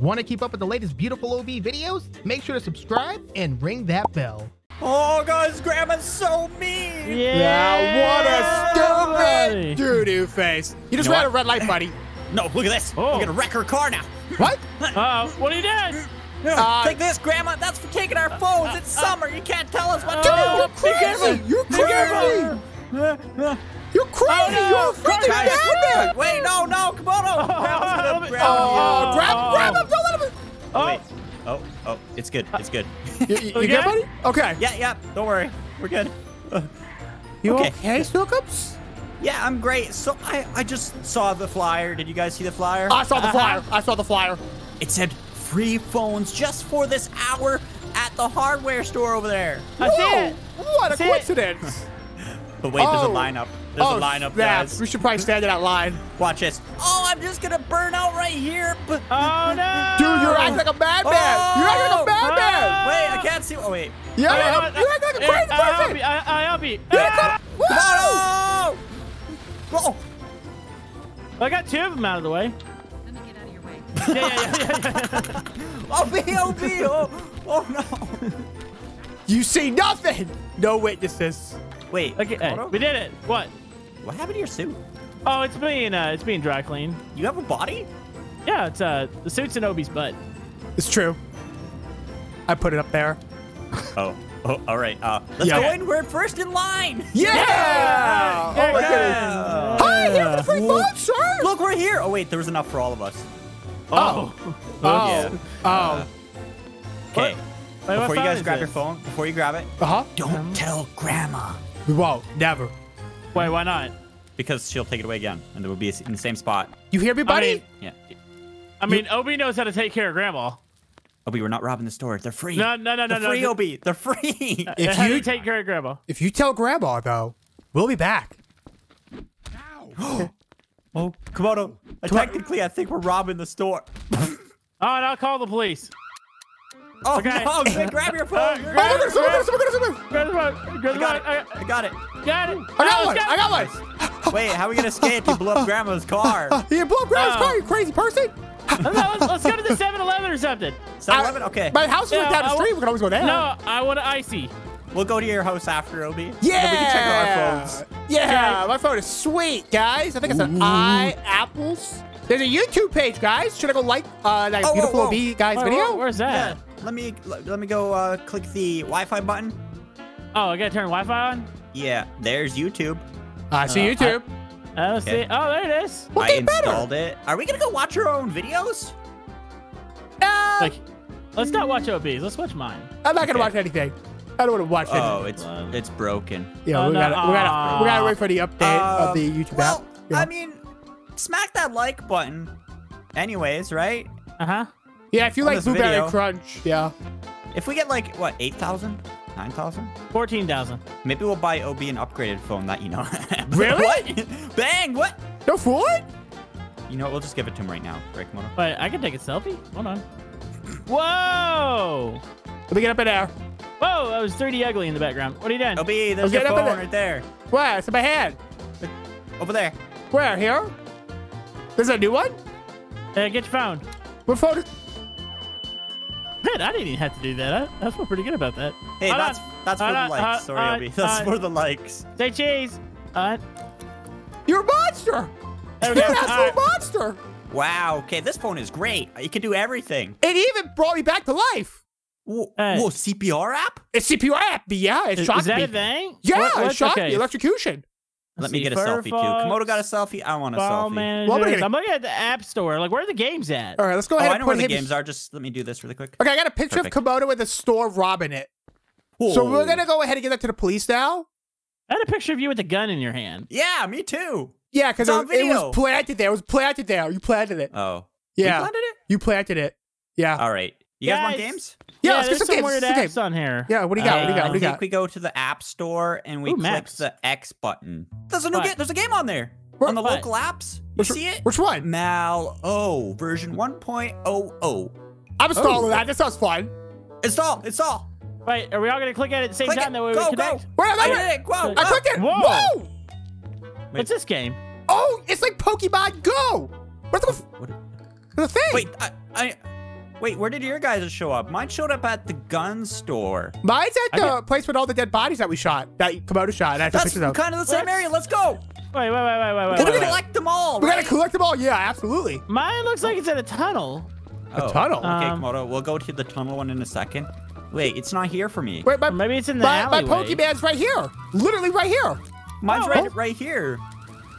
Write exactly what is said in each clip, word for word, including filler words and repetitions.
Want to keep up with the latest Beautiful O B videos? Make sure to subscribe and ring that bell. Oh, guys, Grandma's so mean. Yeah, yeah, what a stupid doo-doo face. You just you know ran what? a red light, buddy. No, look at this. Oh. We're going to wreck her car now. What? Uh, what are you doing? Uh, Take this, Grandma. That's for taking our phones. Uh, it's uh, summer. You can't tell us what uh, to do. You're crazy. You're crazy. You're crazy. You're crazy. Oh, no. You're freaking mad. Wait, no, no. Camodo. Oh, oh, oh, grab, grab him. Don't let him. Oh. Wait. Oh, oh, it's good. It's good. You, you, you good, buddy? Okay. Yeah, yeah. Don't worry. We're good. Uh, you okay, okay Snookups? Yeah, I'm great. So I, I just saw the flyer. Did you guys see the flyer? I saw the flyer. Uh-huh. I saw the flyer. It said free phones just for this hour at the hardware store over there. That's Whoa, it. What That's a coincidence. It. But wait, there's oh. a lineup. There's oh, a lineup, snap. guys. We should probably stand in that line. Watch this. Oh, I'm just going to burn out right here. Oh, no. Dude, you're acting like a madman. Oh. You're acting like a madman. Oh. Wait, I can't see. Oh, wait. You're, I, I, I, you're acting like a crazy I, I, person. I, I, I'll be. You're uh, Whoa. Whoa. I got two of them out of the way. Let me get out of your way. yeah, yeah, yeah, yeah. O B, O B. Oh, oh, no. You see nothing. No witnesses. Wait. Okay, hey, we did it. What? What happened to your suit? Oh, it's being uh, it's being dry cleaned. You have a body? Yeah, it's uh, the suit's in O B's butt. It's true. I put it up there. Oh. Oh. All right. Uh, let's yeah. go in. We're first in line. Yeah. yeah. yeah. Oh my yeah. goodness. Hi, here's the free phone, sir. Look, we're here. Oh wait, there was enough for all of us. Oh. Oh. Oh. Yeah. oh. Uh, okay. What? Wait, before you guys grab it? your phone, before you grab it, uh-huh. don't um, tell Grandma. We won't. Never. Wait, why not? Because she'll take it away again, and it will be in the same spot. You hear me, buddy? I mean, yeah. I mean, you, O B knows how to take care of Grandma. O B, we're not robbing the store. They're free. No, no, no, They're no. Free, no. O B. They're free. If you take care of Grandma. If you tell Grandma, though, we'll be back. Ow. Oh, Camodo. Technically, I think we're robbing the store. Oh, and I'll call the police. Oh, okay. no, man, grab your phone. Uh, grab, oh, there's someone, there's someone, there's someone. Grab the phone. Grab the phone. I got it. I got it. I got one. I got one. Wait, how are we going to escape? You blew up Grandma's car. You blew up Grandma's uh, car, you crazy person. No, let's, let's go to the seven eleven or something. seven eleven? Okay. My house is no, right down the street. We can always go down. No, I want an icy. We'll go to your house after, O B. Yeah. We can check out our phones. Yeah, okay. My phone is sweet, guys. I think it's an Ooh. I, apples. There's a YouTube page, guys. Should I go like uh, that oh, beautiful whoa, whoa. O B guys whoa, video? Whoa, where's that? Yeah. Let me let me go uh, click the Wi-Fi button. Oh, I gotta turn Wi-Fi on. Yeah, there's YouTube. I see uh, YouTube. I, I don't okay. see. Oh, there it is. We'll I installed better. it. Are we gonna go watch our own videos? Uh, like, let's not watch O B's. Let's watch mine. I'm not gonna okay. watch anything. I don't want to watch it. Oh, it's um, it's broken. Yeah, oh, we no, gotta uh, we gotta we gotta wait for the update um, of the YouTube well, app. Yeah. I mean, smack that like button. Anyways, right? Uh huh. Yeah, if you like Blueberry video. Crunch, yeah. If we get like, what, eight thousand? nine thousand? fourteen thousand. Maybe we'll buy O B an upgraded phone that you know. Really? What? Bang, what? No fool? You know what, we'll just give it to him right now. Right, come on. Wait, I can take a selfie? Hold on. Whoa! Let me get up in there. Whoa, that was three D ugly in the background. What are you doing? O B, there's your phone right there. Where? It's in my hand. Over there. Where, here? There's a new one? Uh, get your phone. What phone? Man, I didn't even have to do that. I, I feel pretty good about that. Hey, all that's on, that's for the likes. Uh, Sorry, uh, Obi. That's uh, for the likes. Say cheese. Uh, You're a monster. You're an absolute monster. Wow. Okay, this phone is great. You can do everything. It even brought me back to life. Whoa, uh, whoa C P R app? It's C P R app. Yeah, it shocked me. Is that me. a thing? Yeah, what, what? it shocked okay. me. Electrocution. Let me get a selfie, too. Camodo got a selfie. I want a selfie. Well, I'm, gonna... I'm looking at the app store. Like, where are the games at? All right, let's go ahead oh, and I know where the games are. Just let me do this really quick. Okay, I got a picture Perfect. of Camodo with a store robbing it. Ooh. So we're going to go ahead and give that to the police now. I had a picture of you with a gun in your hand. Yeah, me too. Yeah, because it, it was planted there. It was planted there. You planted it. Oh. Yeah. You planted it? You planted it. Yeah. All right. You guys yeah, want games? Yeah, yeah, let's get some games. There's some weird apps on here. Yeah, what do you got? Uh, what do you got? What do you got? I think we go to the app store and we Ooh, click Maps. the X button. There's a new game. There's a game on there. Where, on the what? local apps. You which, see it? Which one? Mal O version one point oh oh. I'm installing oh. that. That sounds fun. Install. Install. Wait, are we all gonna click at it at the same click time? That way we connect. Go. Where am I? I did it. Whoa. I clicked it. Whoa. Whoa. What's this game? Oh, it's like Pokemon Go. What's the? What? The thing. Wait, I. I Wait, where did your guys show up? Mine showed up at the gun store. Mine's at the okay. place with all the dead bodies that we shot, that Camodo shot. I That's kind of the same Let's... area. Let's go. Wait, wait, wait, wait, wait, wait. We're going to collect them all, We're right? going to collect them all. Yeah, absolutely. Mine looks like it's in a tunnel. Oh. A tunnel? Okay, um, Camodo, we'll go to the tunnel one in a second. Wait, it's not here for me. Wait, my, maybe it's in the my, alleyway. My Pokemon's right here. Literally right here. Mine's oh. right, right here.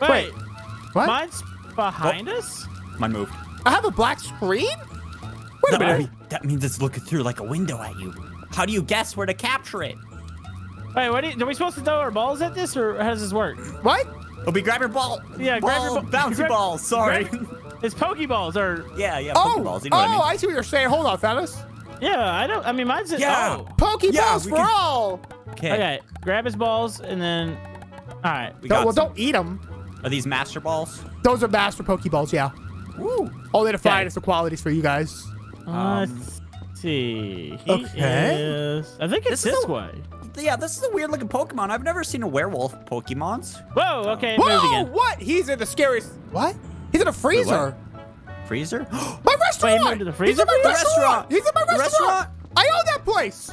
Wait. Wait. What? Mine's behind oh. us? Mine moved. I have a black screen? Wait no, a minute. I mean, that means it's looking through like a window at you. How do you guess where to capture it? Wait, what are, you, are we supposed to throw our balls at this, or how does this work? What? Oh, we grab your ball. Yeah, ball, grab your ball. Bouncy grab, ball, sorry. Grab, it's Pokeballs, or... Yeah, yeah, oh, Pokeballs. You know oh, what I, mean. I see what you're saying. Hold on, fellas. Yeah, I don't... I mean, mine's... Just, yeah. Oh. Pokeballs yeah, for can... all. Okay. Okay, grab his balls, and then... All right. We don't, got well, some... don't eat them. Are these Master Balls? Those are Master Pokeballs, yeah. Woo. Only the finest of qualities for you guys. Um, Let's see. He okay. Is... I think it's this, this a... way. Yeah, this is a weird looking Pokemon. I've never seen a werewolf Pokemons. Whoa, okay. Whoa, again. What? He's in the scariest. What? He's in a freezer. Wait, freezer? My restaurant. Wait, he moved to the freezer? He's in my the restaurant. restaurant. He's in my restaurant. restaurant. I own that place.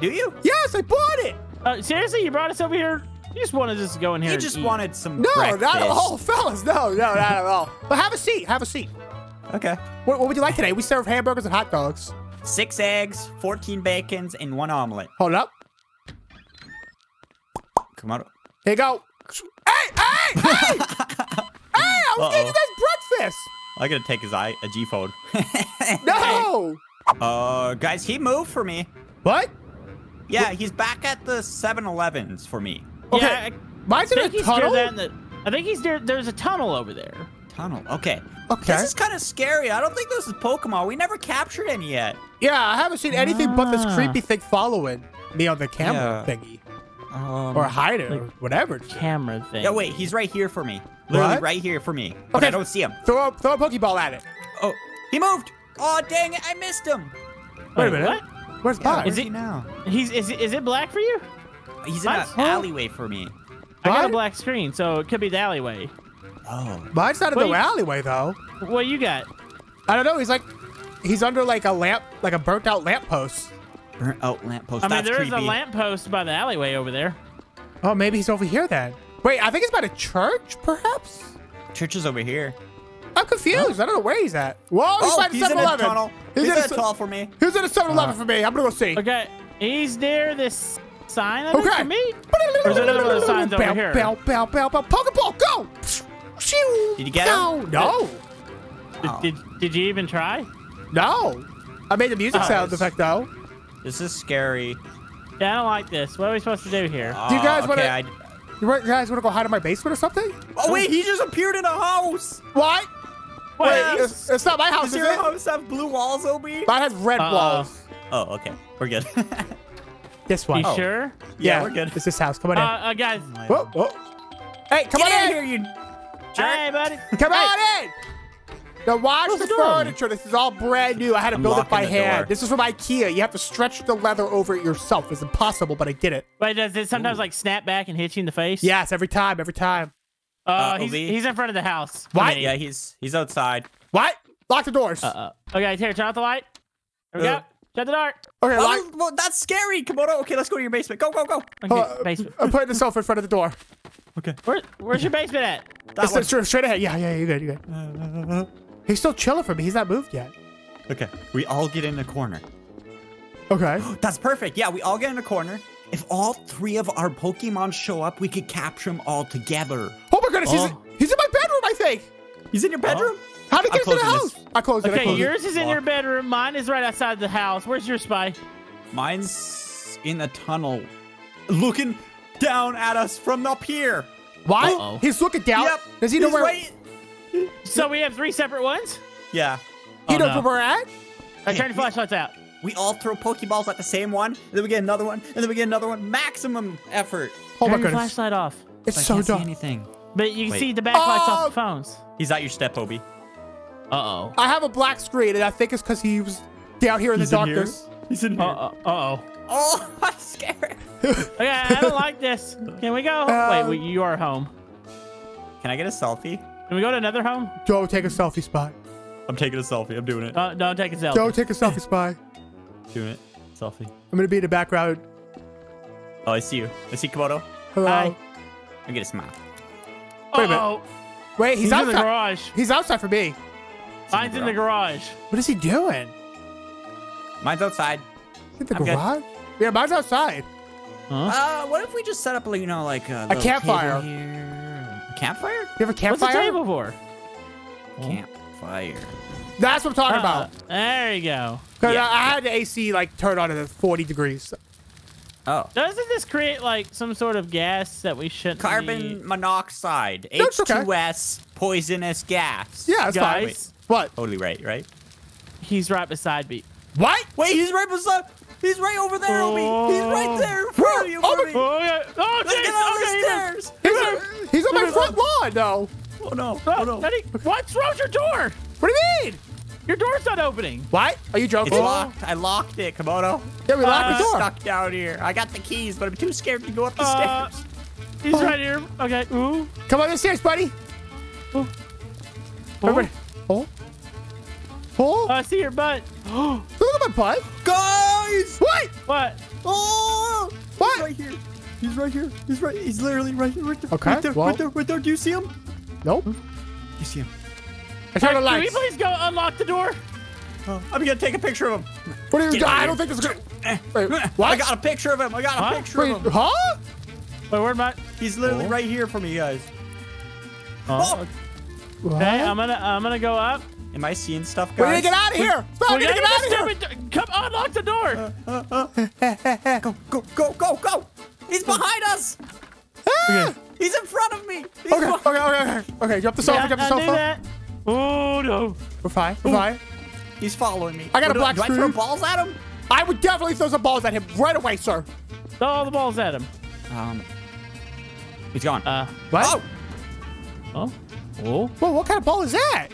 Do you? Yes, I bought it. Uh, seriously, you brought us over here? You just wanted us to go in here. You just eat. wanted some No, breakfast. not at all, fellas. No, no, not at all. But have a seat. Have a seat. Okay. What, what would you like today? We serve hamburgers and hot dogs. Six eggs, fourteen bacons, and one omelet. Hold up. Come on. Here you go. Hey, hey, hey! Hey, I was uh -oh. getting you guys breakfast. I gotta take his eye, a G phone. No! Uh, guys, he moved for me. What? Yeah, what? He's back at the seven elevens for me. Okay. Yeah, I, Mine's I in a tunnel? In the, I think he's there. There's a tunnel over there. Tunnel. Okay. Okay. This is kind of scary. I don't think this is Pokemon. We never captured any yet. Yeah, I haven't seen anything ah. but this creepy thing following me on the camera yeah. thingy. Um, or hide it, like, or whatever. Camera thing. No, wait. He's right here for me. Literally what? right here for me. But okay. I don't see him. Throw a, throw a Pokeball at it. Oh, he moved. Oh, dang it. I missed him. Wait a minute. What? Where's yeah, Bob? Where's is it he now? He's is it, is it black for you? He's in an alleyway for me. What? I got a black screen, so it could be the alleyway. Oh. Mine's not in what the you, alleyway, though. What you got? I don't know. He's like, he's under like a lamp, like a burnt out lamppost. Burnt out lamppost. I mean, That's there creepy. is a lamppost by the alleyway over there. Oh, maybe he's over here then. Wait, I think it's by the church, perhaps? Church is over here. I'm confused. Oh. I don't know where he's at. Whoa, he's oh, by the seven eleven. He's, he's in a tunnel for me. He's in a seven eleven uh, for me. I'm going to go see. Okay. He's near this sign. I okay. For me. There's another one of the signs over here. Bow, bow, bow, bow. Pokeball, go. Did you get no, him? No. Did, did, did you even try? No. I made the music oh, sound effect, though. This is scary. Yeah, I don't like this. What are we supposed to do here? Uh, do you guys want to... Okay, you guys want to go hide in my basement or something? Oh, wait. He just appeared in a house. What? What? Wait, it's, it's not my house, Does is your it? house have blue walls, O B? Mine has red uh, walls. Oh, okay. We're good. This one. You oh. sure? Yeah, yeah, we're good. It's this house. Come on in. Uh, uh, guys. Whoa, whoa. Hey, come get on in. Here, you... Jerk. Hey, buddy. Come on in. Now watch Close the, the furniture. This is all brand new. I had to I'm build it by hand. Door. This is from IKEA. You have to stretch the leather over it yourself. It's impossible, but I did it. Wait, does it sometimes Ooh. like snap back and hit you in the face? Yes, every time, every time. Uh, uh he's, he's in front of the house. What? Yeah, he's he's outside. What? Lock the doors. Uh-uh. Okay, here, turn out the light. There we uh. go. Shut the door. Okay, oh, well, that's scary, Camodo. Okay, let's go to your basement. Go, go, go. Okay, uh, basement. I'm putting the sofa in front of the door. Okay. Where, where's your basement at? That it's straight, straight ahead. Yeah, yeah, you're good, you're good. Uh, uh, uh. He's still chilling for me. He's not moved yet. Okay, we all get in the corner. Okay. That's perfect. Yeah, we all get in the corner. If all three of our Pokemon show up, we could capture them all together. Oh my goodness, oh. He's, in, he's in my bedroom, I think. He's in your bedroom? Oh. How did he get into the house? This. I closed it. Okay, I closed yours it. is in oh. your bedroom. Mine is right outside the house. Where's your spy? Mine's in a tunnel. Looking down at us from up here. Why? Uh -oh. He's looking down? Yep. Does he know He's where... Right... So we have three separate ones? Yeah. He oh, knows no. where we're at? I turn your flashlights out. We all throw Pokeballs at the same one, and then we get another one, and then we get another one. Maximum effort. Oh turn my goodness. flashlight off. It's so, so I can't dumb. See anything. But you can Wait. see the backlights oh! off the phones. He's at your step, Obi. Uh-oh. I have a black screen, and I think it's because he was down here in He's the darkness. In He's in here. Uh-oh. Uh-oh. Oh, I'm scared. Okay, I don't like this. Can we go home? Um, Wait, you are home. Can I get a selfie? Can we go to another home? Go take a selfie spot. I'm taking a selfie. I'm doing it. Uh, no, take a selfie. Don't take a selfie, Spy. Doing it. Selfie. I'm going to be in the background. Oh, I see you. I see Camodo. Hello. Hi. I'm going to smile. Wait uh -oh. a minute. Wait, he's, he's outside. In the garage. He's outside for me. Mine's in the garage. What is he doing? Mine's outside. Is it the I'm garage? Good. Yeah, mine's outside. Huh? Uh, what if we just set up, you know, like a, a campfire? Here. A campfire? You have a campfire? What's the table for? Campfire. That's what I'm talking uh, about. There you go. Because yeah. I, I had the A C like turn on at forty degrees. Oh. Doesn't this create like some sort of gas that we shouldn't? Carbon eat? monoxide, That's H two S, okay. poisonous gas. Yeah, that's guys. Fine. What? Totally right, right? He's right beside me. What? Wait, he's right beside. He's right over there, O B. Oh. He's right there in front of you, oh, my... oh, yeah. oh, Let's geez. get out okay, the stairs. He's, a, he's on my front lawn, though. Oh no! Oh no! Eddie, what? Close your door! What do you mean? Your door's not opening. What? Are you joking? It's locked. I locked it, Camodo. Yeah, we locked uh, the door. Stuck down here. I got the keys, but I'm too scared to go up the uh, stairs. He's oh. right here. Okay. Ooh. Come on the stairs, buddy. Oh. Oh. Oh. Oh. I see your butt. Look at my butt, guys. What? What? Oh. What? He's right here. He's right here. He's right. He's literally right here. Right there. Okay. Right there. Well. Right there. Right there. Do you see him? Nope. You see him. I turn the lights. Can we please go unlock the door? Uh, I'm gonna take a picture of him. What are you? I don't think this is good. Wait, what? I got a picture of him. I got a huh? picture Wait, of him. Huh? Wait, where am I? He's literally oh. right here for me, guys. Oh. oh. Hey, I'm gonna, I'm gonna go up. Am I seeing stuff, guys? We need to get out of here. We need to get out of here. Come unlock the door. Uh, uh, uh. Go, go, go, go, go. He's behind us. Okay. He's in front of me. He's okay, okay, okay, okay. Okay, jump the sofa, yeah, jump the sofa. Oh, no. We're fine, we're Ooh. fine. He's following me. I got what a black do, screw. Do I throw balls at him? I would definitely throw some balls at him right away, sir. Throw all the balls at him. Um, He's gone. Uh, what? Oh. Oh. Oh. Whoa, what kind of ball is that?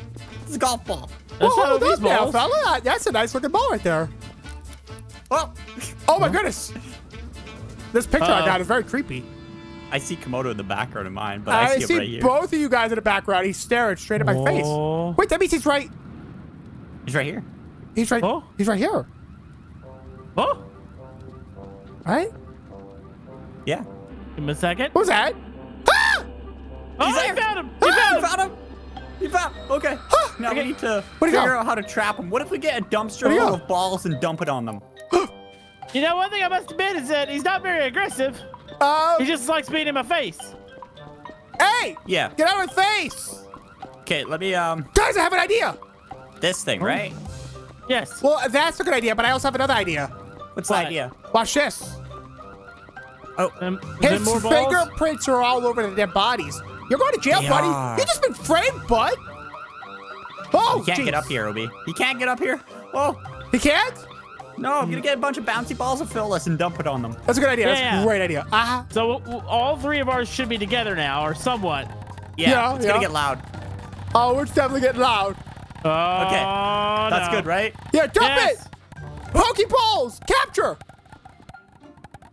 It's a golf ball. That's Whoa, those balls. Now, fella. That's a nice looking ball right there. Oh, oh my oh. goodness. This picture uh, I got is very creepy. I see Camodo in the background of mine, but I, I see, see him right here. I see both of you guys in the background. He's staring straight at my oh. face. Wait, that means he's right. He's right here. He's right. Oh. He's right here. Oh. Right? Yeah. Give him a second. Who's that? Ah! Oh, he's I there. found him. You ah! found him. You found him. Okay. Huh. Now okay. we need to figure out how to trap him. What if we get a dumpster full of balls and dump it on them? You know, one thing I must admit is that he's not very aggressive. Um, he just likes being in my face. Hey! Yeah. Get out of my face! Okay, let me, um... Guys, I have an idea! This thing, right? Yes. Well, that's a good idea, but I also have another idea. What's what? the idea? Watch this. Oh. Um, His more fingerprints balls? are all over their bodies. You're going to jail, they buddy. Are. You've just been framed, bud. Oh, He can't geez. get up here, O B. He can't get up here. Oh. He can't? No, I'm gonna get a bunch of bouncy balls of Phyllis and dump it on them. That's a good idea. Yeah, That's yeah. a great idea. Uh-huh. So all three of ours should be together now, or somewhat. Yeah, yeah it's yeah. gonna get loud. Oh, we're definitely getting loud. Oh, okay, no. That's good, right? Yeah, dump yes. it. Pokeballs, capture.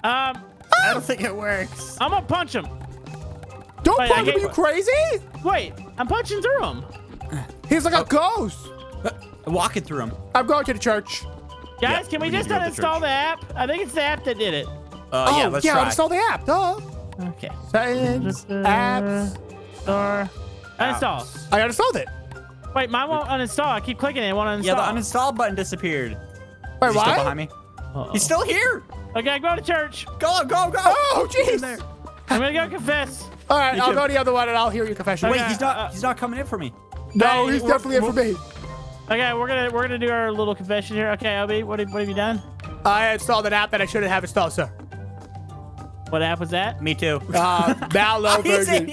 Um, oh. I don't think it works. I'm gonna punch him. Don't Wait, punch him, you crazy? Wait, I'm punching through him. He's like oh. a ghost. I'm walking through him. I'm going to the church. Guys, yeah, can we, we just not install the app? I think it's the app that did it. Uh, oh, yeah, let's yeah, try. install the app. Duh. Okay. Silence, apps, or uninstall. I uninstalled it. Wait, mine won't uninstall. I keep clicking it. It won't uninstall. Yeah, the uninstall button disappeared. Wait, Is he why? Still behind me? Uh-oh. He's still here. Okay, go to church. Go, go, go. Oh, jeez. I'm going to go confess. All right, you I'll too. go to the other one, and I'll hear your confession. Okay. Wait, he's not, uh, he's not coming in for me. No, hey, he's definitely in for me. Okay, we're gonna we're gonna do our little confession here. Okay, O B, what have, what have you done? I installed an app that I shouldn't have installed, sir. What app was that? Me too. Uh, download version.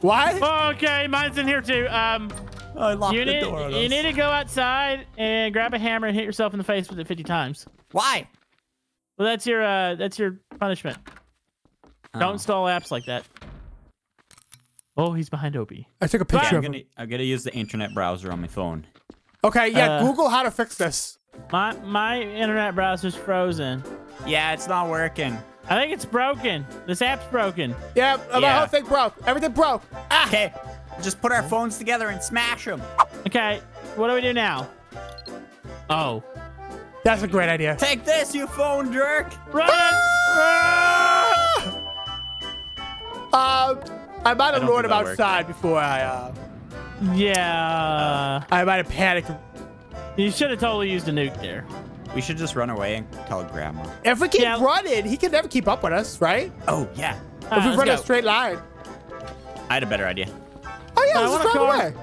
What? Oh, okay, mine's in here too. Um, I locked you the need, door. You need to go outside and grab a hammer and hit yourself in the face with it fifty times. Why? Well, that's your uh, that's your punishment. Oh. Don't install apps like that. Oh, he's behind O B. I took a picture I'm of him. Gonna, I'm going to use the internet browser on my phone. Okay, yeah, uh, Google how to fix this. My my internet browser's frozen. Yeah, it's not working. I think it's broken. This app's broken. Yeah, the yeah. whole thing broke. Everything broke. Ah. Okay, just put our phones together and smash them. Okay, What do we do now? Oh. That's a great idea. Take this, you phone jerk! Run! Ah! Ah! Um, I might have lured him outside worked. before I, uh... Yeah... Uh, I might have panicked. You should have totally used a nuke there. We should just run away and call Grandma. If we keep yeah. running, he can never keep up with us, right? Oh, yeah. If uh, we run go. a straight line. I had a better idea. Oh, yeah, uh, let's just run away.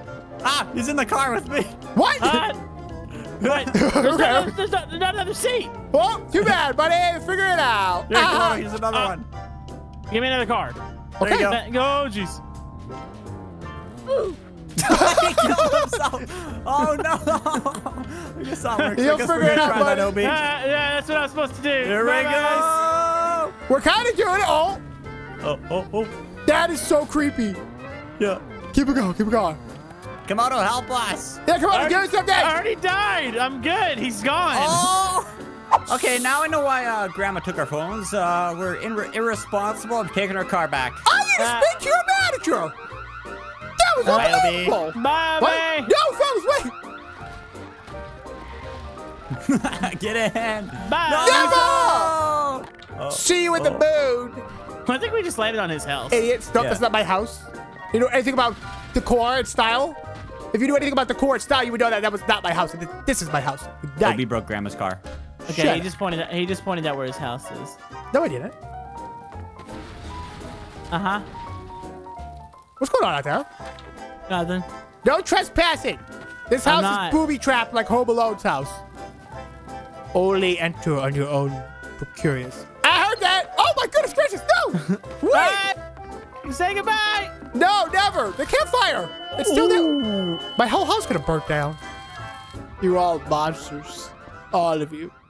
Ah, he's in the car with me. What? Uh, what? There's, okay. another, there's not, not another seat. Oh, too bad, buddy. Figure it out. There's ah. another, here's another uh, one. Give me another card. There okay. you go. Oh, jeez. He killed himself. Oh, no. You'll figure, figure it out, buddy. That, uh, yeah, that's what I was supposed to do. Here we go. We're kind of doing it all. Oh, oh, oh. That is so creepy. Yeah. Keep it going. Keep it going. Camodo, help us. Yeah, come on, give us something. I already died. I'm good. He's gone. Oh. Okay, now I know why uh, Grandma took our phones. Uh, we're in irresponsible and taking our car back. I need to speak to your manager. That was bye, unbelievable. Bye, bye. No, fellas, wait. Get in. Bye. No, no. No. Oh. See you in oh. the mood. I think we just landed on his house. Idiot. Stop. Yeah. That's not my house. You know anything about decor and style? If you knew anything about decor and style, you would know that that was not my house. This is my house. O B broke Grandma's car. Okay, Shut he just pointed. Out, he just pointed out where his house is. No, I didn't. Uh huh. What's going on out there? Nothing. No trespassing. This house is booby trapped like Home Alone's house. Only enter on your own. Curious. I heard that. Oh my goodness gracious! No. Wait. Bye. Say goodbye. No, never. The campfire. It's still there. My whole house could have burnt down. You're all monsters. All of you.